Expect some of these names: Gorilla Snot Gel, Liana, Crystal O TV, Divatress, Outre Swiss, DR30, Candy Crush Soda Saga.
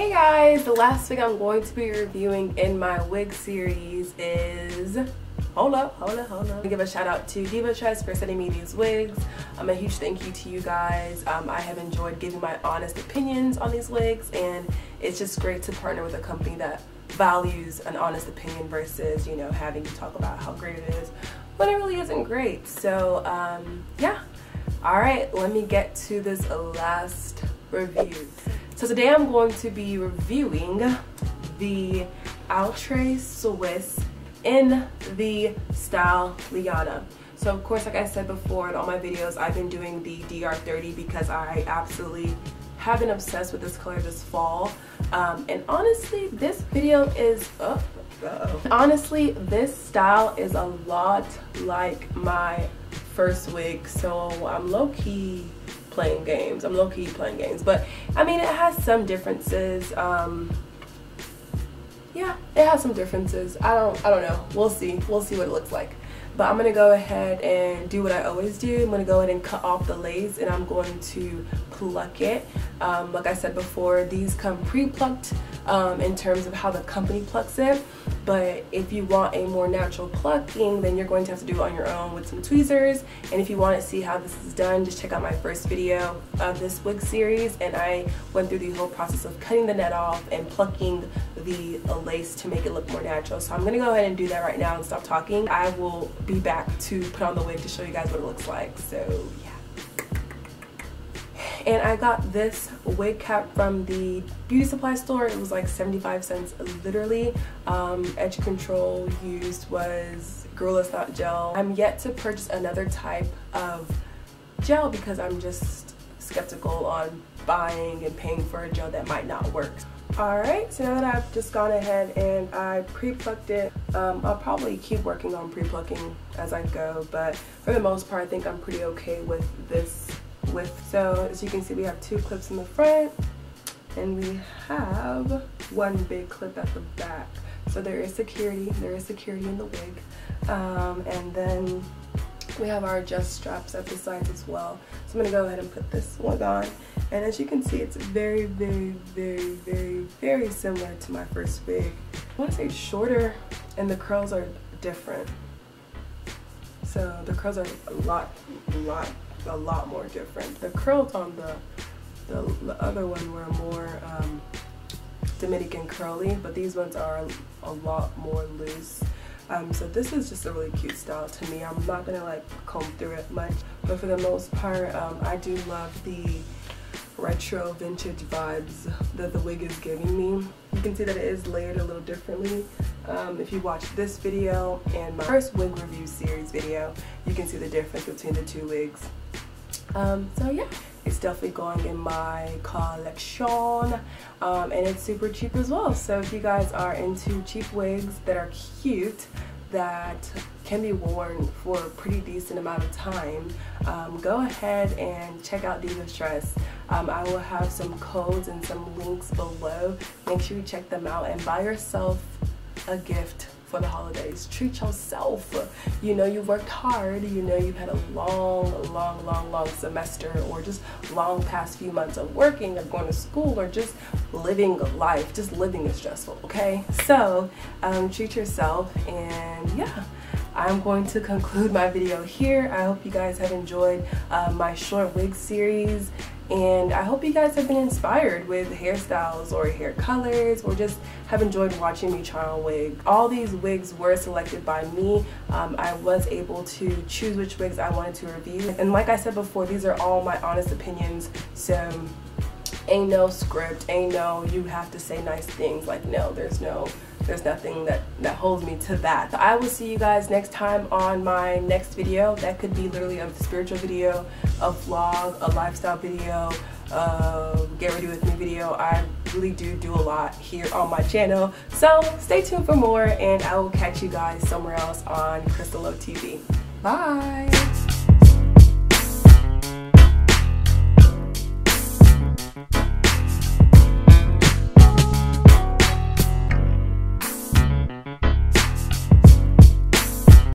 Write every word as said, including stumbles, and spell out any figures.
Hey guys, the last wig I'm going to be reviewing in my wig series is, hold up, hold up, hold up. I give a shout out to Divatress for sending me these wigs. Um, a huge thank you to you guys. Um, I have enjoyed giving my honest opinions on these wigs, and it's just great to partner with a company that values an honest opinion versus, you know, having to talk about how great it is when it really isn't great. So um, yeah, all right, let me get to this last review. So today I'm going to be reviewing the Outre Swiss in the style Liana. So of course, like I said before in all my videos, I've been doing the D R thirty because I absolutely have been obsessed with this color this fall. Um, and honestly, this video is, oh, uh-oh. honestly, this style is a lot like my first wig. So I'm low-key playing games. I'm low-key playing games, but I mean, it has some differences. Um, yeah, it has some differences. I don't, I don't know. We'll see. We'll see what it looks like. But I'm gonna go ahead and do what I always do. I'm gonna go ahead and cut off the lace, and I'm going to pluck it. Um, like I said before, these come pre-plucked um, in terms of how the company plucks it. But if you want a more natural plucking, then you're going to have to do it on your own with some tweezers. And if you want to see how this is done, just check out my first video of this wig series, and I went through the whole process of cutting the net off and plucking the lace to make it look more natural. So I'm gonna go ahead and do that right now and stop talking. I will be back to put on the wig to show you guys what it looks like. So yeah. And I got this wig cap from the beauty supply store. It was like seventy-five cents literally. Um, edge control used was Gorilla Snot Gel. I'm yet to purchase another type of gel because I'm just skeptical on buying and paying for a gel that might not work. Alright, so now that I've just gone ahead and I pre-plucked it, um, I'll probably keep working on pre-plucking as I go, but for the most part I think I'm pretty okay with this width. So as you can see, we have two clips in the front and we have one big clip at the back. So there is security, there is security in the wig. Um, and then we have our adjust straps at the sides as well. So I'm gonna go ahead and put this one on. And as you can see, it's very, very, very, very, very similar to my first wig. I want to say shorter, and the curls are different. So the curls are a lot, a lot, a lot more different. The curls on the the, the other one were more um, Dominican curly, but these ones are a lot more loose. Um, so this is just a really cute style to me. I'm not gonna like comb through it much, but for the most part, um, I do love the retro vintage vibes that the wig is giving me. You can see that it is layered a little differently. Um, if you watch this video and my first wig review series video, you can see the difference between the two wigs. Um, so yeah, it's definitely going in my collection, um, and it's super cheap as well. So if you guys are into cheap wigs that are cute, that can be worn for a pretty decent amount of time, um, go ahead and check out Divatress. Um, I will have some codes and some links below. Make sure you check them out and buy yourself a gift for the holidays. Treat yourself. You know you worked hard. You know you've had a long, long, long, long semester, or just long past few months of working, of going to school, or just living life. Just living is stressful, okay? So um, treat yourself, and yeah. I'm going to conclude my video here. I hope you guys have enjoyed uh, my short wig series, and I hope you guys have been inspired with hairstyles or hair colors, or just have enjoyed watching me try on wig. All these wigs were selected by me. Um, I was able to choose which wigs I wanted to review. And like I said before, these are all my honest opinions. So ain't no script, ain't no you have to say nice things. Like no, there's no, there's nothing that, that holds me to that. So I will see you guys next time on my next video. That could be literally a spiritual video, a vlog, a lifestyle video, uh, get ready with me video. I really do do a lot here on my channel. So stay tuned for more, and I will catch you guys somewhere else on Crystal O T V. Bye.